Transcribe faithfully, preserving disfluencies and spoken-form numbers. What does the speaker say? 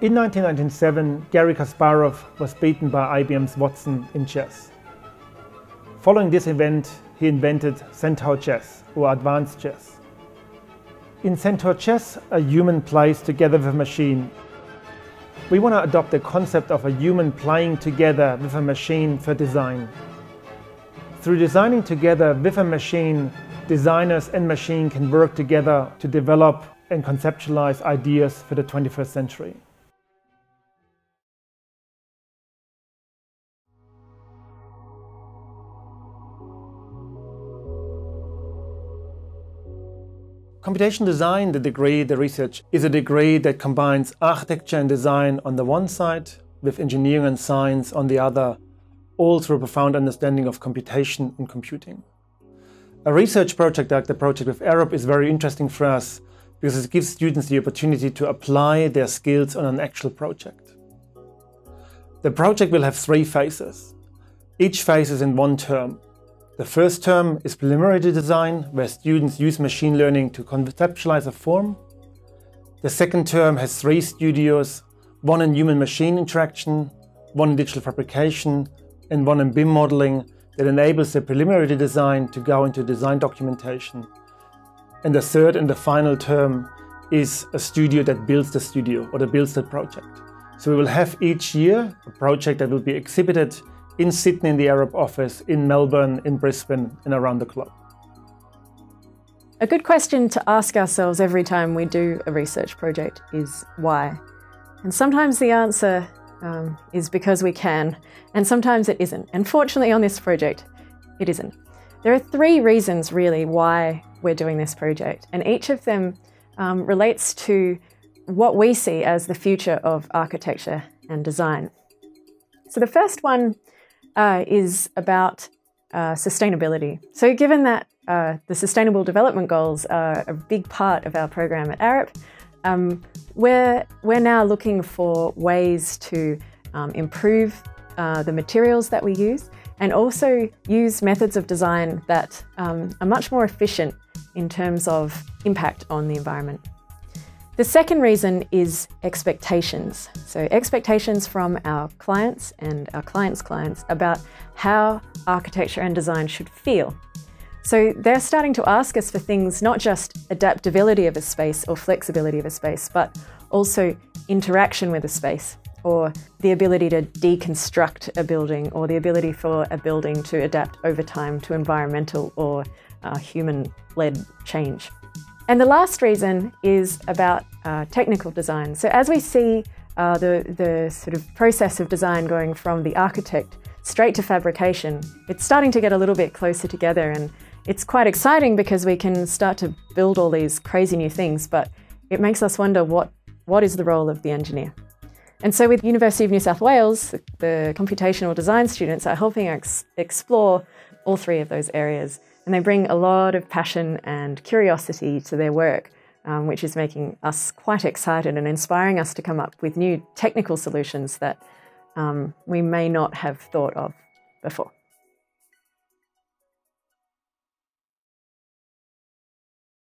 In nineteen ninety-seven, Garry Kasparov was beaten by I B M's Watson in chess. Following this event, he invented Centaur Chess, or Advanced Chess. In Centaur Chess, a human plays together with a machine. We want to adopt the concept of a human playing together with a machine for design. Through designing together with a machine, designers and machine can work together to develop and conceptualize ideas for the twenty-first century. Computational design, the degree, the research, is a degree that combines architecture and design on the one side with engineering and science on the other, all through a profound understanding of computation and computing. A research project like the project with Arab is very interesting for us because it gives students the opportunity to apply their skills on an actual project. The project will have three phases. Each phase is in one term. The first term is preliminary design, where students use machine learning to conceptualize a form. The second term has three studios, one in human-machine interaction, one in digital fabrication, and one in B I M modeling that enables the preliminary design to go into design documentation. And the third and the final term is a studio that builds the studio, or that builds the project. So we will have each year a project that will be exhibited in Sydney in the Arab office, in Melbourne, in Brisbane, and around the globe. A good question to ask ourselves every time we do a research project is why? And sometimes the answer um, is because we can, and sometimes it isn't. And fortunately on this project, it isn't. There are three reasons really why we're doing this project, and each of them um, relates to what we see as the future of architecture and design. So the first one Uh, is about uh, sustainability. So given that uh, the Sustainable Development Goals are a big part of our program at Arup, um, we're, we're now looking for ways to um, improve uh, the materials that we use and also use methods of design that um, are much more efficient in terms of impact on the environment. The second reason is expectations. So expectations from our clients and our clients' clients about how architecture and design should feel. So they're starting to ask us for things, not just adaptability of a space or flexibility of a space, but also interaction with a space, or the ability to deconstruct a building, or the ability for a building to adapt over time to environmental or uh, human-led change. And the last reason is about uh, technical design. So as we see uh, the, the sort of process of design going from the architect straight to fabrication, it's starting to get a little bit closer together, and it's quite exciting because we can start to build all these crazy new things, but it makes us wonder what, what is the role of the engineer. And so with University of New South Wales, the computational design students are helping us explore all three of those areas. And they bring a lot of passion and curiosity to their work, um, which is making us quite excited and inspiring us to come up with new technical solutions that um, we may not have thought of before.